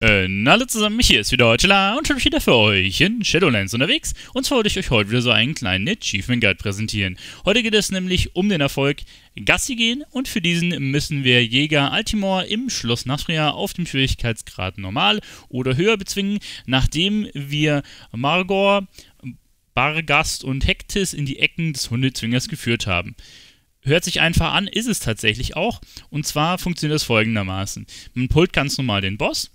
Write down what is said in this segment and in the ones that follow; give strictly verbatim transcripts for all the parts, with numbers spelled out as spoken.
Äh, hallo zusammen, mich hier ist wieder Telar und schon wieder für euch in Shadowlands unterwegs. Und zwar wollte ich euch heute wieder so einen kleinen Achievement Guide präsentieren. Heute geht es nämlich um den Erfolg Gassi gehen und für diesen müssen wir Jäger Altimor im Schloss Nathria auf dem Schwierigkeitsgrad normal oder höher bezwingen, nachdem wir Margor, Bargast und Hektis in die Ecken des Hundezwingers geführt haben. Hört sich einfach an, ist es tatsächlich auch. Und zwar funktioniert das folgendermaßen. Man pullt ganz normal den Boss.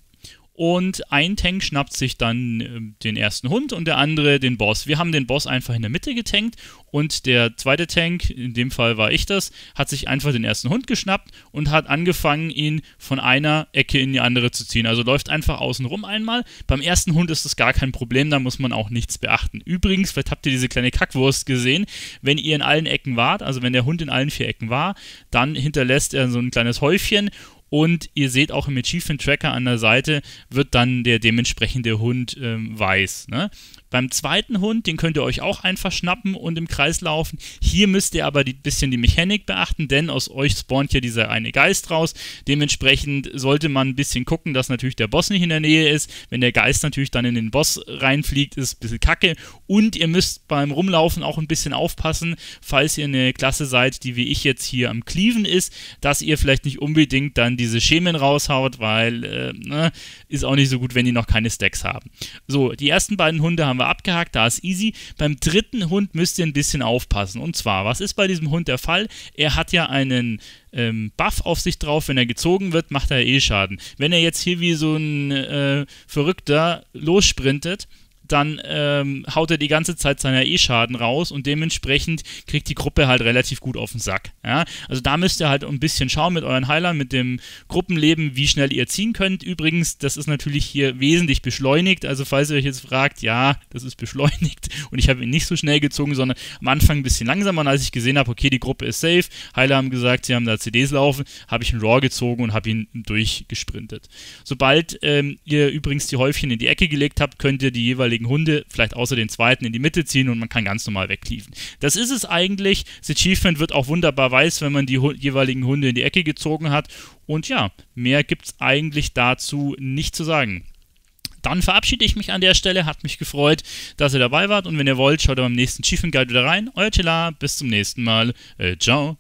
Und ein Tank schnappt sich dann äh, den ersten Hund und der andere den Boss. Wir haben den Boss einfach in der Mitte getankt und der zweite Tank, in dem Fall war ich das, hat sich einfach den ersten Hund geschnappt und hat angefangen, ihn von einer Ecke in die andere zu ziehen. Also läuft einfach außen rum einmal. Beim ersten Hund ist das gar kein Problem, da muss man auch nichts beachten. Übrigens, vielleicht habt ihr diese kleine Kackwurst gesehen, wenn ihr in allen Ecken wart, also wenn der Hund in allen vier Ecken war, dann hinterlässt er so ein kleines Häufchen. Und ihr seht auch im Achievement-Tracker an der Seite, wird dann der dementsprechende Hund ähm, weiß. Ne? Beim zweiten Hund, den könnt ihr euch auch einfach schnappen und im Kreis laufen. Hier müsst ihr aber ein bisschen die Mechanik beachten, denn aus euch spawnt ja dieser eine Geist raus. Dementsprechend sollte man ein bisschen gucken, dass natürlich der Boss nicht in der Nähe ist. Wenn der Geist natürlich dann in den Boss reinfliegt, ist es ein bisschen kacke. Und ihr müsst beim Rumlaufen auch ein bisschen aufpassen, falls ihr eine Klasse seid, die wie ich jetzt hier am Cleaven ist, dass ihr vielleicht nicht unbedingt dann die diese Schemen raushaut, weil äh, ne, ist auch nicht so gut, wenn die noch keine Stacks haben. So, die ersten beiden Hunde haben wir abgehakt, da ist easy. Beim dritten Hund müsst ihr ein bisschen aufpassen. Und zwar, was ist bei diesem Hund der Fall? Er hat ja einen ähm, Buff auf sich drauf, wenn er gezogen wird, macht er eh Schaden. Wenn er jetzt hier wie so ein äh, Verrückter lossprintet, dann ähm, haut er die ganze Zeit seiner E-Schaden raus und dementsprechend kriegt die Gruppe halt relativ gut auf den Sack. Ja? Also da müsst ihr halt ein bisschen schauen mit euren Heilern, mit dem Gruppenleben, wie schnell ihr ziehen könnt. Übrigens, das ist natürlich hier wesentlich beschleunigt. Also falls ihr euch jetzt fragt, ja, das ist beschleunigt und ich habe ihn nicht so schnell gezogen, sondern am Anfang ein bisschen langsamer. Und als ich gesehen habe, okay, die Gruppe ist safe, Heiler haben gesagt, sie haben da C Ds laufen, habe ich einen Raw gezogen und habe ihn durchgesprintet. Sobald ähm, ihr übrigens die Häufchen in die Ecke gelegt habt, könnt ihr die jeweiligen Hunde, vielleicht außer den zweiten, in die Mitte ziehen und man kann ganz normal wegkliefen. Das ist es eigentlich. Das Achievement wird auch wunderbar weiß, wenn man die jeweiligen Hunde in die Ecke gezogen hat. Und ja, mehr gibt es eigentlich dazu nicht zu sagen. Dann verabschiede ich mich an der Stelle. Hat mich gefreut, dass ihr dabei wart. Und wenn ihr wollt, schaut beim nächsten Achievement Guide wieder rein. Euer Telar, bis zum nächsten Mal. Äh, ciao.